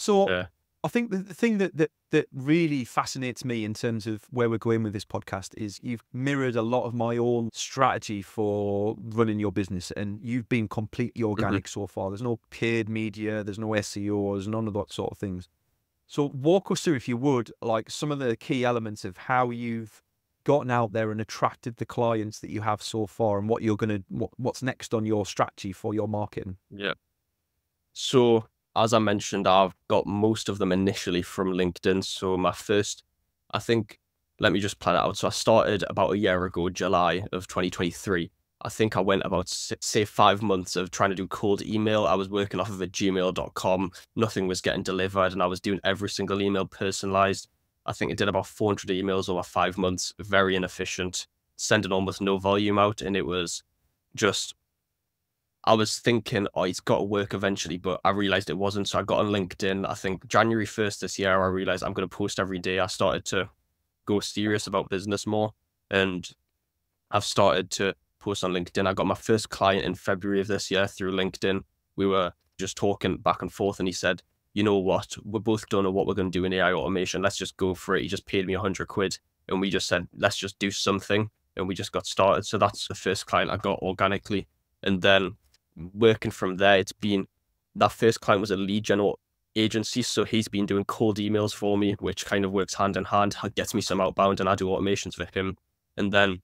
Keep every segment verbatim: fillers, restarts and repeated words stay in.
So yeah. I think the, the thing that, that that really fascinates me in terms of where we're going with this podcast is you've mirrored a lot of my own strategy for running your business, and you've been completely organic mm-hmm. so far. There's no paid media, there's no S E O, there's none of that sort of things. So walk us through, if you would, like some of the key elements of how you've gotten out there and attracted the clients that you have so far, and what you're going to, what, what's next on your strategy for your marketing. Yeah. So as I mentioned, I've got most of them initially from LinkedIn. So my first, I think, let me just plan it out. So I started about a year ago, July of twenty twenty-three. I think I went about, say, five months of trying to do cold email. I was working off of a gmail dot com. Nothing was getting delivered, and I was doing every single email personalized. I think I did about four hundred emails over five months, very inefficient, sending almost no volume out. And it was just, I was thinking, oh, it's got to work eventually, but I realized it wasn't. So I got on LinkedIn. I think January first this year, I realized I'm going to post every day. I started to go serious about business more, and I've started to post on LinkedIn. I got my first client in February of this year through LinkedIn. We were just talking back and forth, and he said, you know what, we both don't know what we're going to do in A I automation. Let's just go for it. He just paid me a hundred quid, and we just said, let's just do something. And we just got started. So that's the first client I got organically. And then working from there, it's been, that first client was a lead gen agency, so he's been doing cold emails for me, which kind of works hand in hand, gets me some outbound, and I do automations for him. And then,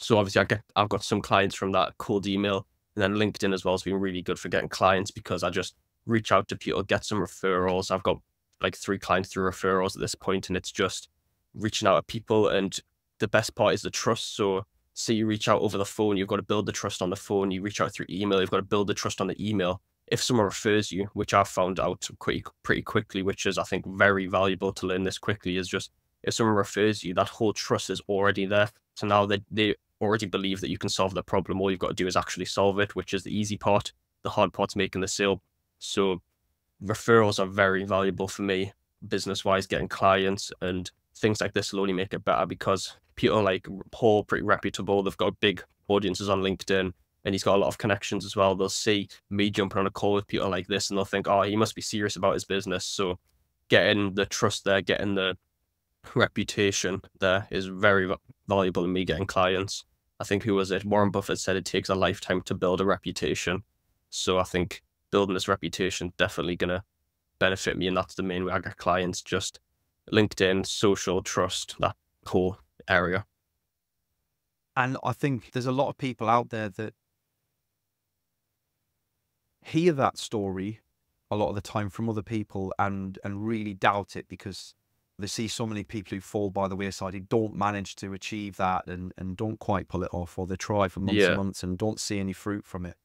so obviously I get, I've got some clients from that cold email, and then LinkedIn as well has been really good for getting clients, because I just reach out to people, get some referrals. I've got like three clients through referrals at this point, and it's just reaching out to people. And the best part is the trust. So say you reach out over the phone, you've got to build the trust on the phone. You reach out through email, you've got to build the trust on the email. If someone refers you, which I found out pretty, pretty quickly, which is, I think, very valuable to learn this quickly, is just if someone refers you, that whole trust is already there. So now they, they already believe that you can solve the problem. All you've got to do is actually solve it, which is the easy part. The hard part's making the sale. So referrals are very valuable for me, business-wise, getting clients, and things like this will only make it better, because people like Paul, pretty reputable, they've got big audiences on LinkedIn, and he's got a lot of connections as well. They'll see me jumping on a call with people like this, and they'll think, oh, he must be serious about his business. So getting the trust there, getting the reputation there is very valuable in me getting clients. I think, who was it? Warren Buffett said it takes a lifetime to build a reputation. So I think building this reputation definitely going to benefit me, and that's the main way I get clients, just LinkedIn, social, trust, that whole area. And I think there's a lot of people out there that hear that story a lot of the time from other people and and really doubt it, because they see so many people who fall by the wayside, who don't manage to achieve that and, and don't quite pull it off, or they try for months yeah. and months and don't see any fruit from it.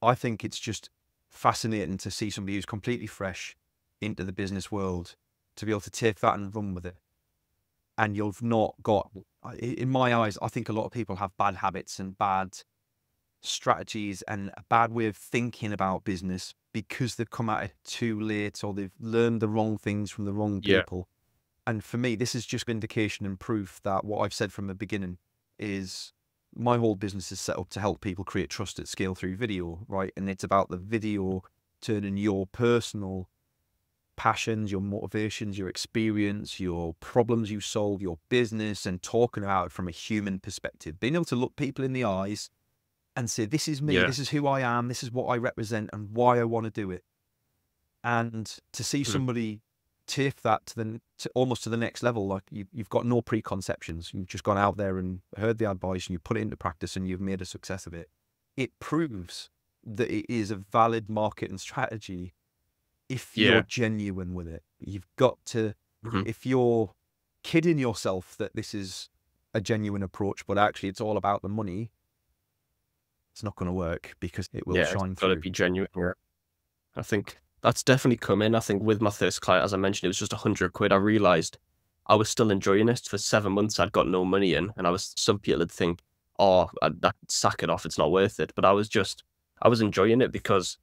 I think it's just fascinating to see somebody who's completely fresh into the business world to be able to take that and run with it. And you've not got, in my eyes, I think a lot of people have bad habits and bad strategies and a bad way of thinking about business because they've come at it too late, or they've learned the wrong things from the wrong people. Yeah. And for me, this is just indication and proof that what I've said from the beginning is, my whole business is set up to help people create trust at scale through video, right? And it's about the video turning your personal passions, your motivations, your experience, your problems you solve, your business, and talking about it from a human perspective, being able to look people in the eyes and say, this is me, yeah. this is who I am, this is what I represent, and why I want to do it. And to see somebody take that to the to almost to the next level, like you, you've got no preconceptions, you've just gone out there and heard the advice and you put it into practice and you've made a success of it. It proves that it is a valid marketing strategy if you're yeah. genuine with it. You've got to, mm-hmm. if you're kidding yourself that this is a genuine approach, but actually it's all about the money, it's not going to work, because it will yeah, shine it's through. Gotta be genuine. Yeah. I think that's definitely come in. I think with my first client, as I mentioned, it was just a hundred quid. I realized I was still enjoying it. For seven months, I'd got no money in, and I was, some people would think, oh, I'd, I'd sack it off, it's not worth it. But I was just, I was enjoying it, because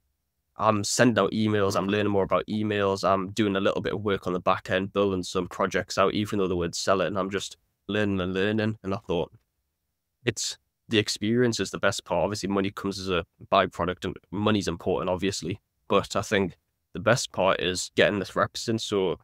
I'm sending out emails, I'm learning more about emails, I'm doing a little bit of work on the back end, building some projects out, even though the word sell it, and I'm just learning and learning. And I thought, it's the experience is the best part. Obviously money comes as a byproduct, and money's important, obviously, but I think the best part is getting this represent. So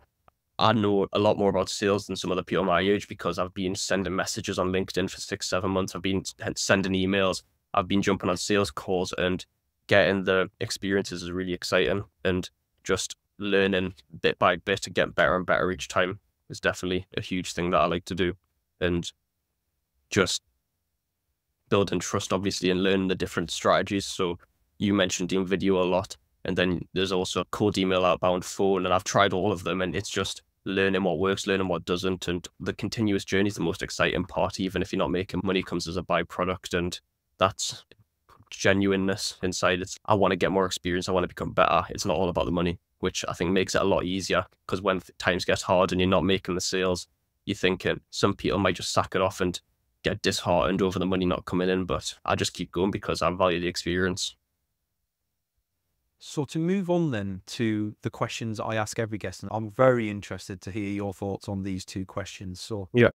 I know a lot more about sales than some of the people my age, because I've been sending messages on LinkedIn for six, seven months. I've been sending emails. I've been jumping on sales calls, and getting the experiences is really exciting. And just learning bit by bit and getting better and better each time is definitely a huge thing that I like to do. And just building trust, obviously, and learning the different strategies. So you mentioned doing video a lot, and then there's also cold email, outbound, phone, and I've tried all of them, and it's just learning what works, learning what doesn't. And the continuous journey is the most exciting part. Even if you're not making money, comes as a byproduct, and that's genuineness inside. It's, I want to get more experience. I want to become better. It's not all about the money, which I think makes it a lot easier, because when times get hard and you're not making the sales, you're thinking some people might just sack it off and get disheartened over the money not coming in. But I just keep going because I value the experience. So to move on then to the questions I ask every guest, and I'm very interested to hear your thoughts on these two questions. So yeah,